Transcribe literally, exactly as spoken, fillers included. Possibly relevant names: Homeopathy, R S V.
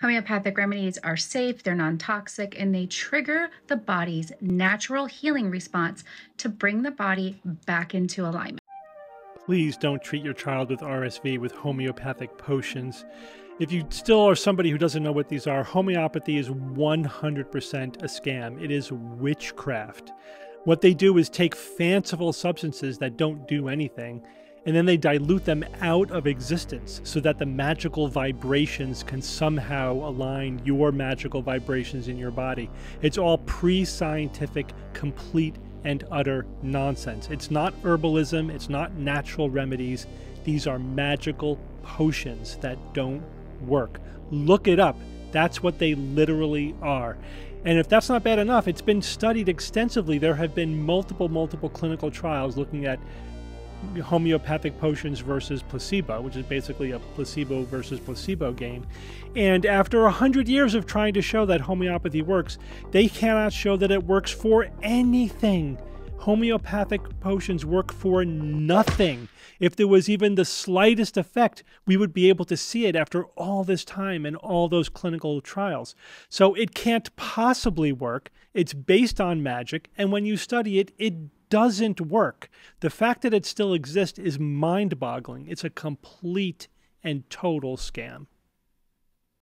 Homeopathic remedies are safe, they're non-toxic, and they trigger the body's natural healing response to bring the body back into alignment. Please don't treat your child with R S V with homeopathic potions. If you still are somebody who doesn't know what these are, homeopathy is one hundred percent a scam. It is witchcraft. What they do is take fanciful substances that don't do anything, and then they dilute them out of existence so that the magical vibrations can somehow align your magical vibrations in your body. It's all pre-scientific, complete and utter nonsense. It's not herbalism, it's not natural remedies. These are magical potions that don't work. Look it up. That's what they literally are. And if that's not bad enough, it's been studied extensively. There have been multiple, multiple clinical trials looking at homeopathic potions versus placebo, which is basically a placebo versus placebo game. And after a hundred years of trying to show that homeopathy works, they cannot show that it works for anything. Homeopathic potions work for nothing. If there was even the slightest effect, we would be able to see it after all this time and all those clinical trials. So it can't possibly work. It's based on magic. And when you study it, it doesn't work. The fact that it still exists is mind-boggling. It's a complete and total scam.